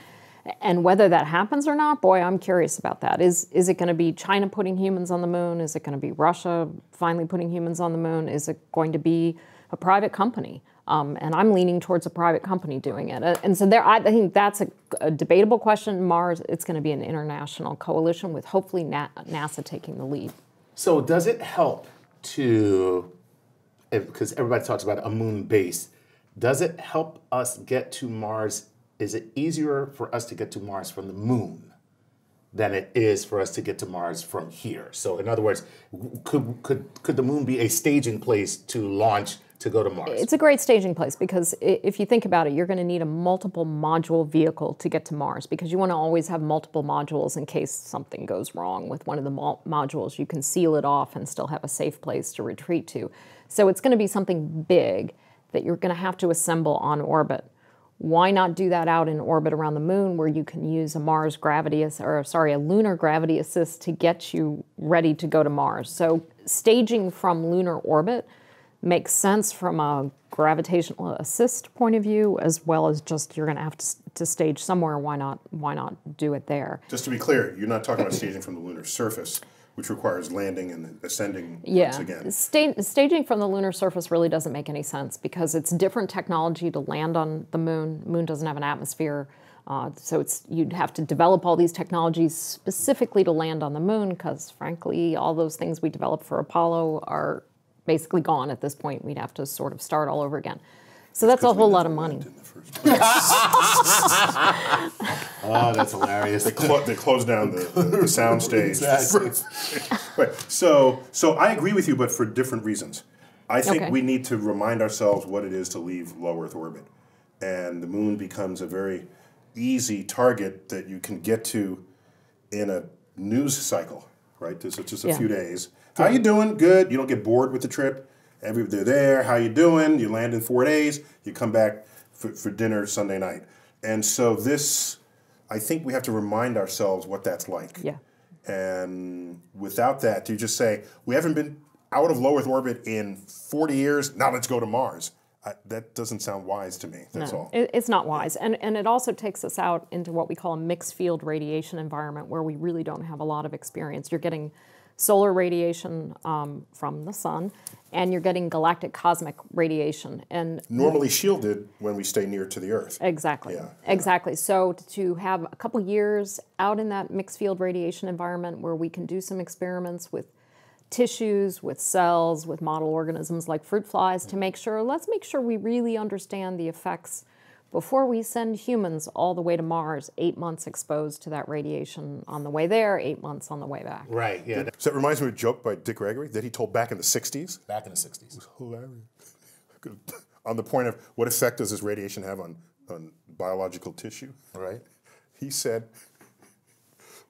and whether that happens or not, boy, I'm curious about that. Is it going to be China putting humans on the moon? Is it going to be Russia finally putting humans on the moon? Is it going to be a private company? And I'm leaning towards a private company doing it. And so there, I think that's a debatable question. Mars, it's going to be an international coalition with hopefully NASA taking the lead. So does it help to, because everybody talks about a moon base, does it help us get to Mars? Is it easier for us to get to Mars from the moon than it is for us to get to Mars from here? So in other words, could the moon be a staging place to launch to go to Mars? It's a great staging place because if you think about it, you're going to need a multiple module vehicle to get to Mars because you want to always have multiple modules in case something goes wrong with one of the modules. You can seal it off and still have a safe place to retreat to. So it's going to be something big that you're going to have to assemble on orbit. Why not do that out in orbit around the moon where you can use a Mars gravity, or sorry, a lunar gravity assist to get you ready to go to Mars? So staging from lunar orbit makes sense from a gravitational assist point of view, as well as just you're going to have to stage somewhere. Why not do it there? Just to be clear, you're not talking about staging from the lunar surface, which requires landing and ascending once again. Staging from the lunar surface really doesn't make any sense because it's different technology to land on the moon. The moon doesn't have an atmosphere. So you'd have to develop all these technologies specifically to land on the moon because, frankly, all those things we developed for Apollo are basically gone at this point. We'd have to sort of start all over again. So that's a whole lot of money. Oh, that's hilarious. They closed down the sound stage. Exactly. Right. So I agree with you, but for different reasons. I think we need to remind ourselves what it is to leave low Earth orbit. And the moon becomes a very easy target that you can get to in a news cycle, right? There's just a few days. How you doing? Good. You don't get bored with the trip. They're there. How you doing? You land in 4 days. You come back for dinner Sunday night. And so this, I think we have to remind ourselves what that's like. Yeah. And without that, to just say, we haven't been out of low Earth orbit in 40 years. Now let's go to Mars. That doesn't sound wise to me. That's all. It's not wise. And it also takes us out into what we call a mixed field radiation environment where we really don't have a lot of experience. You're getting solar radiation from the sun, and you're getting galactic cosmic radiation. And normally shielded when we stay near to the Earth. Exactly, exactly. So to have a couple years out in that mixed field radiation environment where we can do some experiments with tissues, with cells, with model organisms like fruit flies to let's make sure we really understand the effects before we send humans all the way to Mars, 8 months exposed to that radiation on the way there, 8 months on the way back. Right, yeah. So it reminds me of a joke by Dick Gregory that he told back in the 60s. Back in the 60s. It was hilarious. On the point of what effect does this radiation have on biological tissue, right? He said,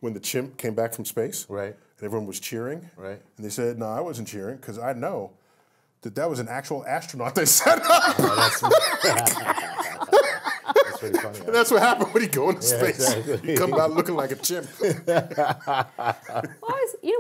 when the chimp came back from space, right, and everyone was cheering, right, and they said, no, I wasn't cheering because I know that was an actual astronaut they sent up. Oh, that's funny, that's what happened when you go into space. Exactly. You come out looking like a chimp. Well, you know,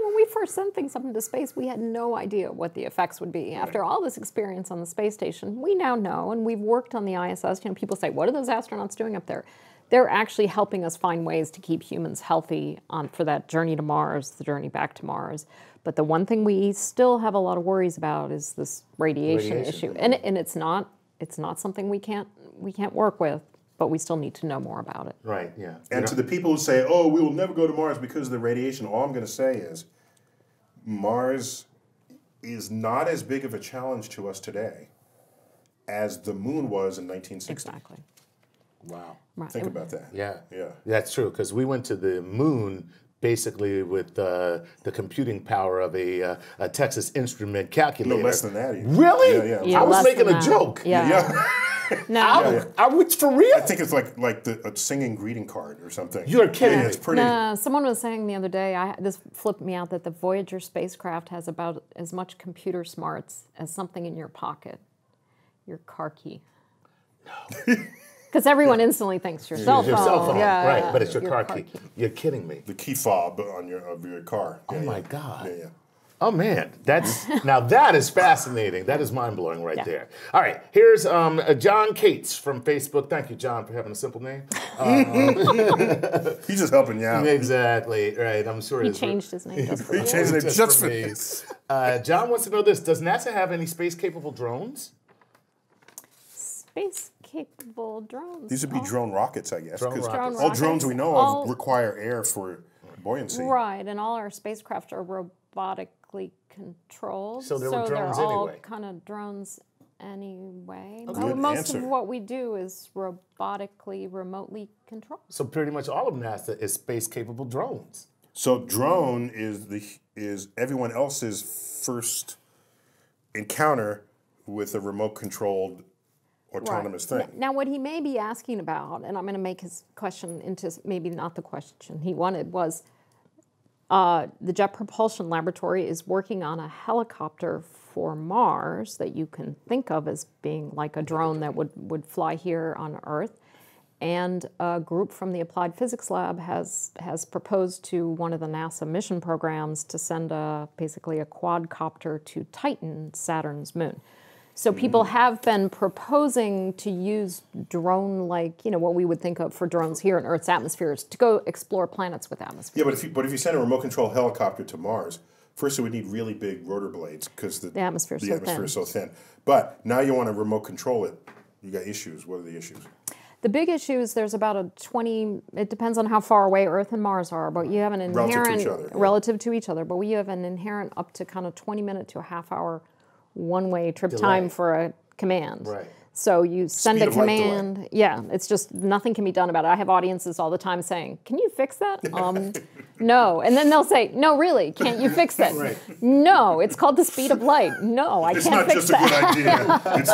when we first sent things up into space, we had no idea what the effects would be. After all this experience on the space station, we now know, and we've worked on the ISS. You know, people say, "What are those astronauts doing up there?" They're actually helping us find ways to keep humans healthy for that journey to Mars, the journey back to Mars. But the one thing we still have a lot of worries about is this radiation issue, and it's not something we can't work with. But we still need to know more about it. Right, yeah. And to the people who say, oh, we will never go to Mars because of the radiation, all I'm going to say is Mars is not as big of a challenge to us today as the moon was in 1960. Exactly. Wow. Right. Think about that. Yeah. Yeah. That's true, because we went to the moon basically with the computing power of a Texas Instrument calculator. No less than that. Even. Really? Yeah, yeah. I was making a joke. Yeah. No, I was for real. I think it's like a singing greeting card or something. You're kidding. Yeah, it's pretty. No, someone was saying the other day. This flipped me out that the Voyager spacecraft has about as much computer smarts as something in your pocket, your car key. No. Because everyone instantly thinks your cell phone. Yeah, right? But it's your car key. You're kidding me. The key fob on your car. Yeah, oh my God. Yeah. Oh man, now that is fascinating. That is mind-blowing right there. All right, here's John Cates from Facebook. Thank you, John, for having a simple name. He's just helping you out. Exactly, right, I'm sure. He changed his name just for me. John wants to know this, does NASA have any space-capable drones? space-capable drones. These would be drone rockets, I guess. All drones we know of require air for buoyancy. Right, and all our spacecraft are robotically controlled. So they're all kind of drones anyway. Okay. Most of what we do is robotically, remotely controlled. So pretty much all of NASA is space-capable drones. So drone is everyone else's first encounter with a remote-controlled autonomous thing. Now, what he may be asking about, and I'm going to make his question into maybe not the question he wanted, was the Jet Propulsion Laboratory is working on a helicopter for Mars that you can think of as being like a drone that would fly here on Earth. And a group from the Applied Physics Lab has proposed to one of the NASA mission programs to send basically a quadcopter to Titan, Saturn's moon. So people have been proposing to use drone-like, you know, what we would think of for drones here in Earth's atmosphere is to go explore planets with atmospheres. Yeah, but if you send a remote-control helicopter to Mars, first it would need really big rotor blades because the atmosphere is so thin. But now you want to remote control it. You got issues. What are the issues? The big issue is there's about a 20, it depends on how far away Earth and Mars are, but you have an inherent, relative to each other, but we have an inherent up to kind of 20-minute to a half-hour one-way trip time for a command. Right. So you send a command. Yeah, it's just nothing can be done about it. I have audiences all the time saying, can you fix that? No. And then they'll say, no, really, can't you fix that? Right. No, it's called the speed of light. No, I can't fix that. It's not just a good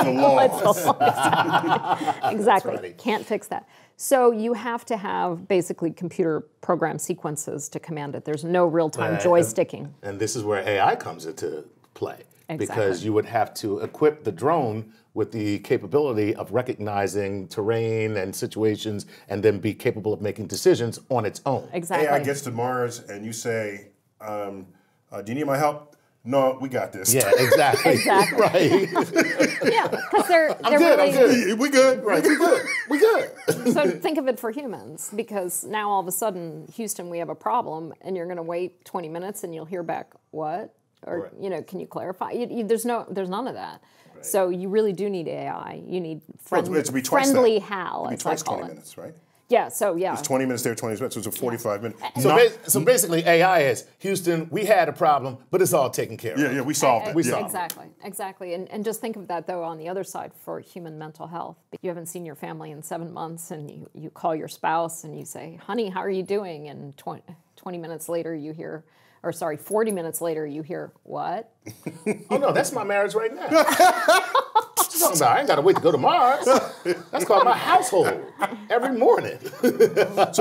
idea. It's the law. Exactly. Right. Can't fix that. So you have to have basically computer program sequences to command it. There's no real-time joysticking. And this is where AI comes into play. Exactly. Because you would have to equip the drone with the capability of recognizing terrain and situations and then be capable of making decisions on its own. Exactly. AI gets to Mars and you say, do you need my help? No, we got this. Yeah, exactly. Exactly. Right. Yeah, because they're really... We good. Right. We good. We good. So think of it for humans, because now all of a sudden, Houston, we have a problem, and you're going to wait 20 minutes and you'll hear back, what? Or, you know, can you clarify? There's none of that. Right. So you really do need AI. You need friendly HAL. It'd be twice 20 minutes, right? Yeah, so yeah. It's 20 minutes there, 20 minutes, so it's a 45-minute. Yeah. So basically AI is, Houston, we had a problem, but it's all taken care of. Yeah, yeah, we solved it. Exactly. And just think of that, though, on the other side for human mental health. You haven't seen your family in 7 months, and you call your spouse, and you say, honey, how are you doing? And 20 minutes later, you hear... Or sorry, 40 minutes later, you hear, what? Oh, no, that's my marriage right now. I ain't got to wait to go to Mars. That's called my household every morning. So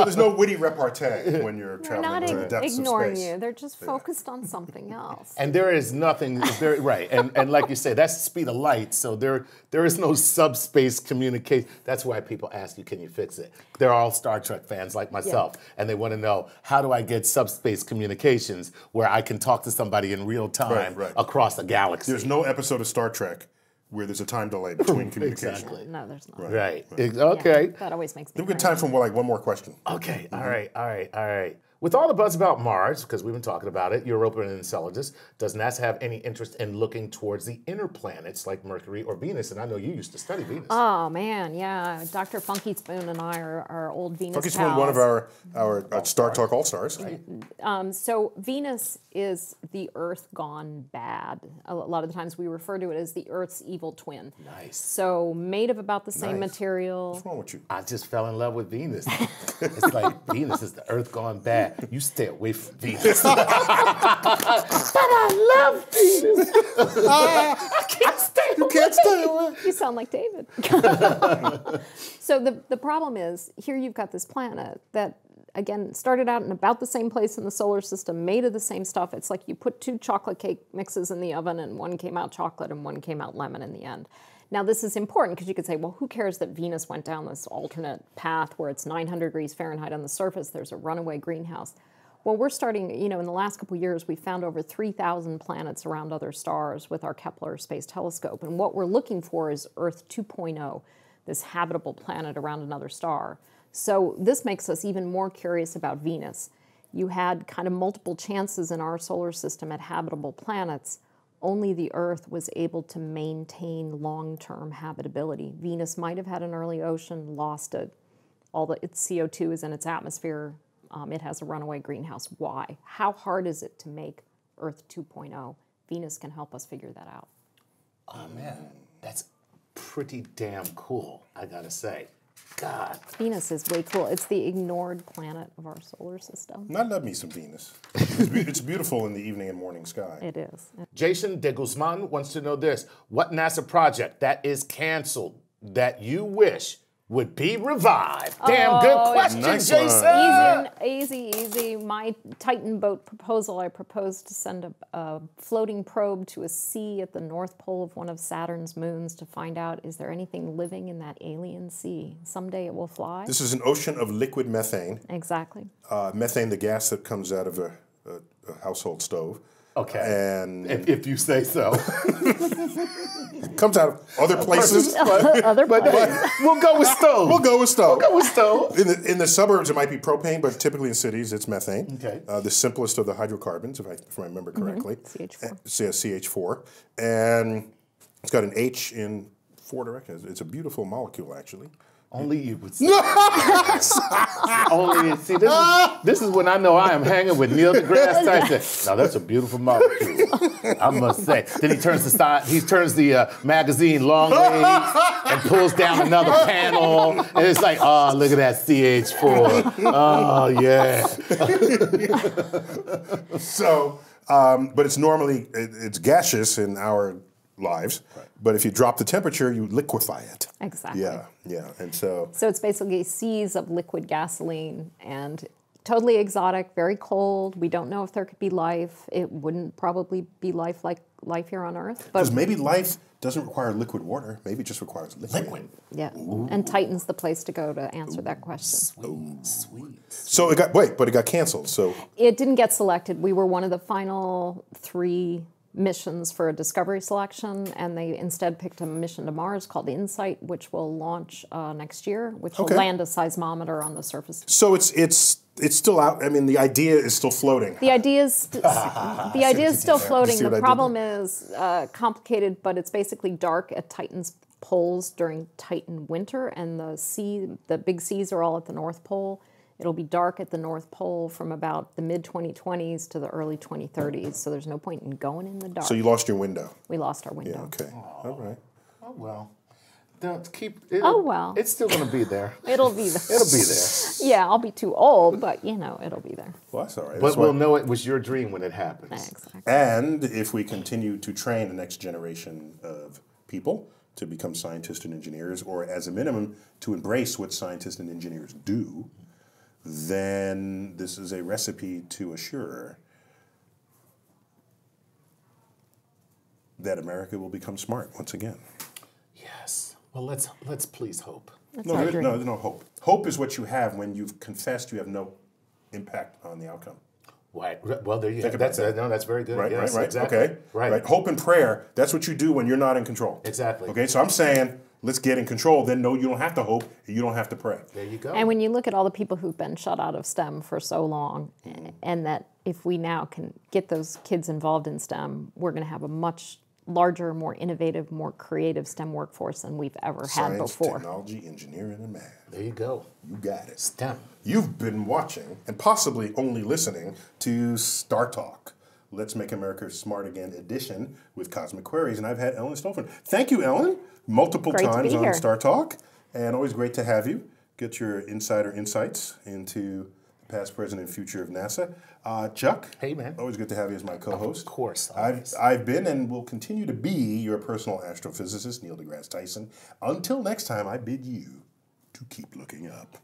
there's no witty repartee when you're traveling to the depths of space. They're just focused on something else. And there is nothing, right, and like you say, that's the speed of light, so there is no subspace communication. That's why people ask you, can you fix it? They're all Star Trek fans like myself, and they want to know, how do I get subspace communications where I can talk to somebody in real time across a galaxy? There's no episode of Star Trek where there's a time delay between communication. Exactly. No, there's not. Right. Okay. Yeah, that always makes me good time for like one more question. Okay. All right. With all the buzz about Mars, because we've been talking about it, Europa and Enceladus, does NASA have any interest in looking towards the inner planets like Mercury or Venus? And I know you used to study Venus. Oh, man, yeah. Dr. Funky Spoon and I are old Venus pals. Funky Spoon, one of our Star Talk All-Stars. Right. So Venus is the Earth gone bad. A lot of the times we refer to it as the Earth's evil twin. Nice. So made of about the same material. What's wrong with you? I just fell in love with Venus. It's like Venus is the Earth gone bad. You stay away from Venus. But I love Venus. I can't stay away. You can't stay away. You sound like David. So the problem is, here you've got this planet that, again, started out in about the same place in the solar system, made of the same stuff. It's like you put two chocolate cake mixes in the oven, and one came out chocolate and one came out lemon in the end. Now, this is important because you could say, well, who cares that Venus went down this alternate path where it's 900 degrees Fahrenheit on the surface, there's a runaway greenhouse. Well, we're starting, you know, in the last couple of years, we found over 3,000 planets around other stars with our Kepler Space Telescope. And what we're looking for is Earth 2.0, this habitable planet around another star. So this makes us even more curious about Venus. You had kind of multiple chances in our solar system at habitable planets. only the Earth was able to maintain long-term habitability. Venus might have had an early ocean, lost it. All the, its CO2 is in its atmosphere. It has a runaway greenhouse. Why? How hard is it to make Earth 2.0? Venus can help us figure that out. Oh, man. That's pretty damn cool, I gotta say. God. Venus is way cool. It's the ignored planet of our solar system. I love me some Venus. It's beautiful in the evening and morning sky. It is. Jason de Guzman wants to know this. What NASA project that is canceled that you wish would be revived? Oh, damn good question, nice Jason. Easy. My Titan boat proposal, I proposed to send a floating probe to a sea at the north pole of one of Saturn's moons to find out, is there anything living in that alien sea? Someday it will fly. This is an ocean of liquid methane. Exactly. Methane, the gas that comes out of a household stove. Okay. And if you say so. It comes out of other places. But we'll go with stove. In the suburbs, it might be propane, but typically in cities, it's methane. Okay. The simplest of the hydrocarbons, if I remember correctly. CH4. And it's got an H in 4 directions. It's a beautiful molecule, actually. Only you would see. Only you see. This is when I know I am hanging with Neil deGrasse Tyson. Now that's a beautiful molecule, I must say. Then he turns the side. He turns the magazine long ways and pulls down another panel, and it's like, oh, look at that CH4. Oh yeah. So, but it's normally it's gaseous in our lives, right. But if you drop the temperature, you liquefy it. Exactly. Yeah, and so... So it's basically seas of liquid gasoline and totally exotic, very cold. We don't know if there could be life. It wouldn't probably be life like life here on Earth. Because maybe life doesn't require liquid water. Maybe it just requires liquid. Yeah. Ooh. And Titan's the place to go to answer that question. Sweet. So it got... Wait, but it got canceled, so... It didn't get selected. We were one of the final 3... missions for a discovery selection, and they instead picked a mission to Mars called InSight, which will launch next year, which will land a seismometer on the surface. So it's still out. I mean, the idea is still floating. The idea is still floating. The problem is complicated, but it's basically dark at Titan's poles during Titan winter, and the big seas are all at the North Pole. It'll be dark at the North Pole from about the mid-2020s to the early 2030s, so there's no point in going in the dark. So you lost your window. We lost our window. Yeah, okay. Aww. All right. Oh, well. Don't keep... It's still going to be there. Yeah, I'll be too old, but, you know, it'll be there. Well, that's all right. But we'll know it was your dream when it happens. Exactly. And if we continue to train the next generation of people to become scientists and engineers, or as a minimum, to embrace what scientists and engineers do, then this is a recipe to assure that America will become smart once again. Yes. Well, let's please hope. No hope. Hope is what you have when you've confessed you have no impact on the outcome. Right. Well, there you go. That's very good. Right. Exactly. Okay. Right. Hope and prayer. That's what you do when you're not in control. Exactly. Okay. So I'm saying, let's get in control. Then no, you don't have to hope. You don't have to pray. There you go. And when you look at all the people who've been shut out of STEM for so long, and that if we now can get those kids involved in STEM, we're going to have a much larger, more innovative, more creative STEM workforce than we've ever had before. Science, technology, engineering, and math. There you go. You got it. STEM. You've been watching and possibly only listening to Star Talk. Let's Make America Smart Again edition with Cosmic Queries, and I've had Ellen Stofan. Thank you, Ellen. Multiple times on Star Talk, and always great to have you. Get your insider insights into the past, present, and future of NASA. Chuck. Hey, man. Always good to have you as my co-host. Of course. I've been and will continue to be your personal astrophysicist, Neil deGrasse Tyson. Until next time, I bid you to keep looking up.